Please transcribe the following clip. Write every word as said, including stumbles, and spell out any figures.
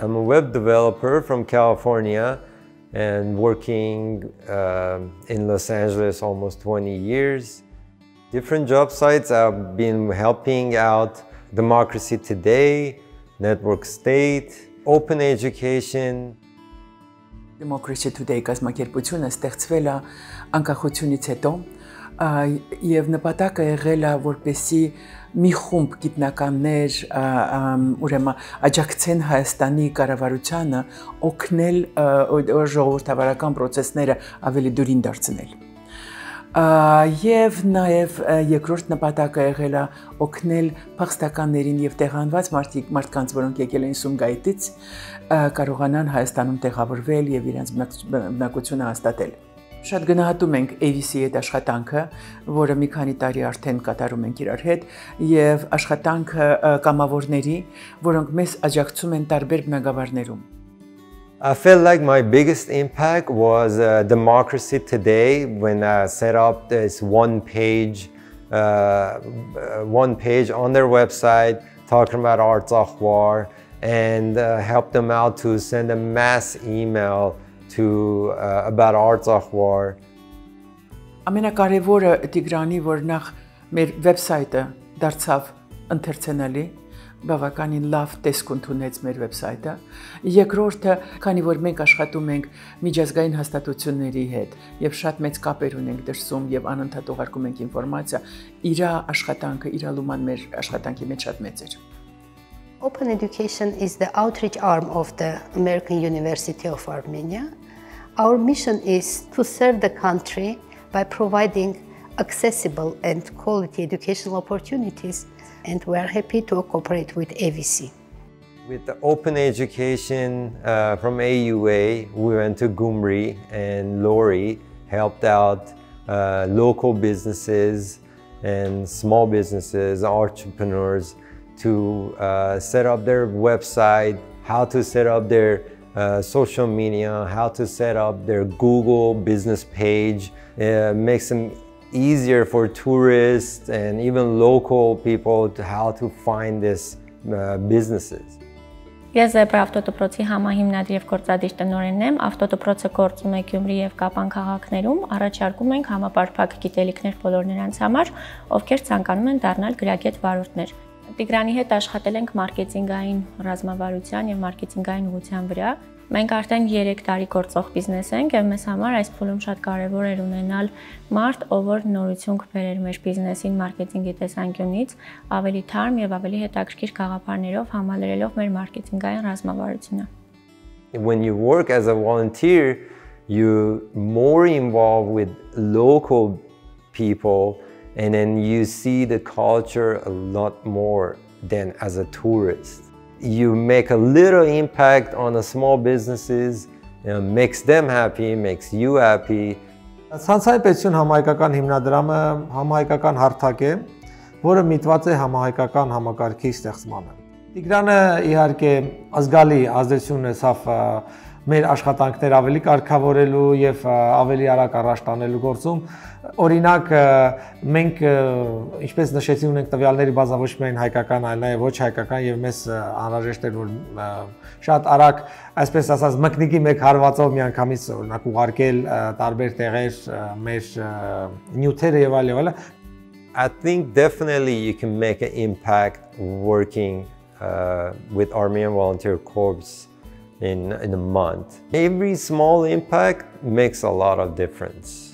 I'm a web developer from California and working uh, in Los Angeles almost twenty years. Different job sites, I've been helping out Democracy Today, Network State, Open Education. Democracy Today կազմակերպությունը ստեղծվել է անկախությունից հետո եւ նպատակը եղել է որպեսի մի խումբ գիտնականներ ուրեմն աջակցեն Հայաստանի կառավարությանը օգնել ժողովրդավարական process-ները ավելի դյուրին դարձնել։ Եվ նաեւ երկրորդ նպատակը եղել է օգնել փախստականներին եւ տեղանված մարդկանց, որոնք եկել են Սումգայիթից, կարողանան Հայաստանում տեղավորվել եւ իրենց բնակությունը հաստատել։ Շատ գնահատում ենք A V C-ի այդ աշխատանքը, որը մի քանի տարի արդեն կատարում ենք իրար հետ, եւ աշխատանքը կամավորների, որոնք մեզ աջակցում են տարբեր բնակավարներում։ I felt like my biggest impact was uh, Democracy Today when I set up this one page, uh, one page on their website talking about Artsakh war and uh, helped them out to send a mass email to uh, about Artsakh war. Ամենակարևորը Տիգրանի որ նախ մեր վեբսայթը դարձավ ընթերցանալի բավականին լավ տեսք ունեցած մեր վեբսայթը երկրորդը քանի որ մենք աշխատում ենք միջազգային հաստատությունների հետ եւ շատ մեծ կապեր ունենք դրսում եւ անընդհատ ուղարկում ենք ինֆորմացիա իր աշխատանքը իր լոման մեր աշխատանքի մեջ շատ մեծ էր Open Education is the outreach arm of the American University of Armenia. Our mission is to serve the country by providing accessible and quality educational opportunities and we are happy to cooperate with A V C. With the Open Education uh, from A U A, we went to Gumri and Lori, helped out uh, local businesses and small businesses, entrepreneurs to uh, set up their website, how to set up their uh, social media, how to set up their Google business page. It makes them easier for tourists and even local people to how to find these uh, businesses. Ես Զեբրա ավտոդպրոցի համահիմնադիր և գործադիր տնօրենն եմ, ավտոդպրոցը գործում է Գյումրի և Կապան քաղաքներում, առաջարկում ենք համապարփակ գիտելիքներ բոլոր նրանց համար, ովքեր ցանկանում են դառնալ գրագետ վարորդներ։ Տիգրանի հետ աշխատել ենք մարքեթինգային ռազմավարության եւ մարքեթինգային ուղղության վրա։ Մենք արդեն երեք տարի գործող բիզնես ենք եւ մեզ համար այս փուլում շատ կարեւոր էր ունենալ մարդ, ով որ նորություն կբերեր մեր բիզնեսին մարքեթինգի տեսանկյունից, ավելի թարմ եւ ավելի հետաքրքիր գաղափարներով համալրելով մեր մարքեթինգային ռազմավարությունը։ When you work as a volunteer, you're more involved with local people. And then you see the culture a lot more than as a tourist. You make a little impact on the small businesses, you know, makes them happy, makes you happy. Ցանցային պետություն համահայկական հիմնադրամը համահայկական հարթակ է, որը միտված է համահայկական համակարգի ստեղծմանը։ Տիգրանը իհարկե ազգալի ազդեցություն ունեցավ մեր աշխատանքներ ավելի կարգավորելու եւ ավելի արագ առաջ տանելու գործում օրինակ մենք ինչպես նշեցի ունենք տվյալների բազա ոչ միայն հայկական այլ նաեւ ոչ հայկական եւ մեզ անհրաժեշտ է որ շատ արագ այսպես ասած մկնիկի մեկ հարվածով միանգամից օրինակ ուղարկել տարբեր տեղեր մեր նյութերը եւ այլն I think definitely you can make an impact working uh, with Armenian Volunteer Corps In, in a month. Every small impact makes a lot of difference.